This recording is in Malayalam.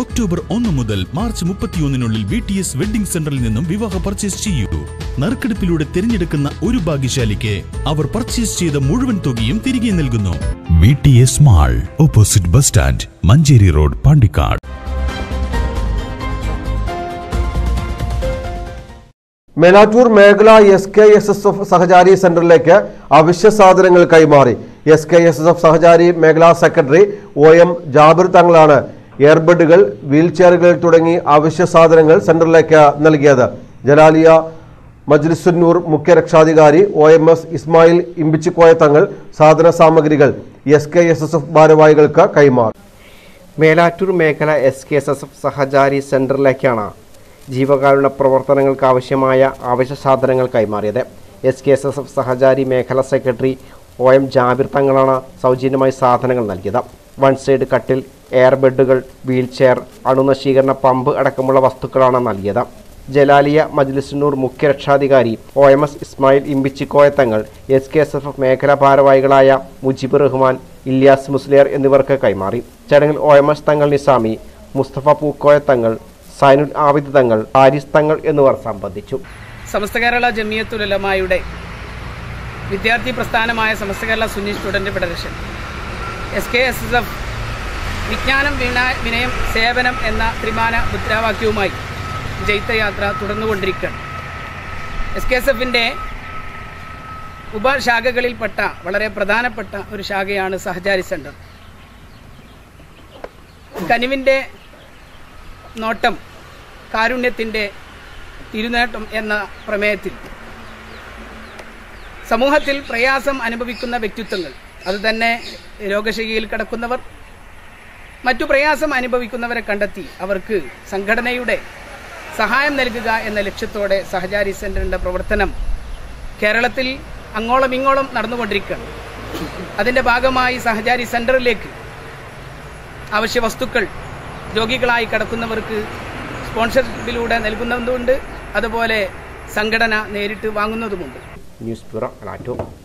ഒക്ടോബർ 1 മുതൽ മാർച്ച് 31-നുള്ളിൽ BTS വെഡ്ഡിംഗ് സെന്ററിൽ നിന്നും വിവാഹ പർച്ചേസ് ചെയ്യൂ. നറുക്കെടുപ്പിലൂടെ തിരഞ്ഞെടുക്കുന്ന ഒരു ഭാഗ്യശാലിക്ക് അവർ പർച്ചേസ് ചെയ്ത മുഴുവൻ തുകയും തിരികെ നൽകുന്നു. BTS mall opposite bus stand, Manjeri road, Pandikkad. Melattur മേഖല SKSSF സഹചാരി സെന്ററിലേക്ക് അവശ്യ സാധനങ്ങൾ കൈമാറി. SKSSF സഹചാരി മേഖലാ സെക്രട്ടറി OM ജാബിർ തങ്ങളാണ് എയർബെഡുകൾ, വീൽചെയറുകൾ തുടങ്ങി അവശ്യ സാധനങ്ങൾ സെന്ററിലേക്ക് നൽകിയത്. ജലാലിയ മജ്ലിസുന്നൂർ മുഖ്യ രക്ഷാധികാരി OMS ഇസ്മായിൽ ഇമ്പിച്ചിക്കോയ തങ്ങൾ സാധന സാമഗ്രികൾ SKSSF ഭാരവാഹികൾക്ക് കൈമാറി. മേലാറ്റൂർ മേഖല SKSSF സഹചാരി സെന്ററിലേക്കാണ് ജീവകാരുണ്യ പ്രവർത്തനങ്ങൾക്ക് ആവശ്യമായ ആവശ്യ സാധനങ്ങൾ കൈമാറിയത്. SKSSF സഹചാരി മേഖല സെക്രട്ടറി OM ജാബിർ തങ്ങളാണ് സൗജന്യമായി സാധനങ്ങൾ നൽകിയത്. വൺ സൈഡ് കട്ടിൽ, എയർ ബെഡുകൾ, വീൽചെയർ, അണുനശീകരണ പമ്പ് അടക്കമുള്ള വസ്തുക്കളാണ് നൽകിയത്. ജലാലിയ മജ്ലിസുന്നൂർ മുഖ്യ രക്ഷാധികാരി OMS ഇസ്മായിൽ ഇമ്പിച്ചിക്കോയ തങ്ങൾ SKSSF മേഖലാ ഭാരവാഹികളായ മുജിബ് റഹ്മാൻ, ഇല്യാസ് മുസ്ലിയർ എന്നിവർക്ക് കൈമാറി. ചടങ്ങിൽ OMS തങ്ങൾ നിസാമി, മുസ്തഫ പൂക്കോയ തങ്ങൾ, സൈനുൽ ആബിദ് തങ്ങൾ, ആരിസ് തങ്ങൾ എന്നിവർ സംബന്ധിച്ചു. സമസ്ത കേരള ജമിയത്തുൽ ഉലമായുടെ വിദ്യാർത്ഥി പ്രസ്ഥാനമായ Samastha Kerala Sunni student federation SKSSF വിജ്ഞാനം വിനയം സേവനം എന്ന ത്രിമാന മുദ്രാവാക്യവുമായി ജൈത്യയാത്ര തുടർന്നുകൊണ്ടിരിക്കുകയാണ്. SKSSFിൻ്റെ ഉപശാഖകളിൽപ്പെട്ട വളരെ പ്രധാനപ്പെട്ട ഒരു ശാഖയാണ് സഹചാരി സെൻ്റർ. കനിവിൻ്റെ നോട്ടം കാരുണ്യത്തിൻ്റെ തിരുനേട്ടം എന്ന പ്രമേയത്തിൽ സമൂഹത്തിൽ പ്രയാസം അനുഭവിക്കുന്ന വ്യക്തിത്വങ്ങൾ, അതുതന്നെ രോഗശയ്യയിൽ കിടക്കുന്നവർ, മറ്റു പ്രയാസം അനുഭവിക്കുന്നവരെ കണ്ടെത്തി അവർക്ക് സംഘടനയുടെ സഹായം നൽകുക എന്ന ലക്ഷ്യത്തോടെ സഹചാരി സെൻ്ററിൻ്റെ പ്രവർത്തനം കേരളത്തിൽ അങ്ങോളം ഇങ്ങോളം നടന്നുകൊണ്ടിരിക്കുകയാണ്. അതിൻ്റെ ഭാഗമായി സഹചാരി സെൻ്ററിലേക്ക് അവശ്യ വസ്തുക്കൾ രോഗികളായി കിടക്കുന്നവർക്ക് സ്പോൺസർഷിപ്പിലൂടെ നൽകുന്നതുമുണ്ട്, അതുപോലെ സംഘടന നേരിട്ട് വാങ്ങുന്നതുമുണ്ട്. News bureau,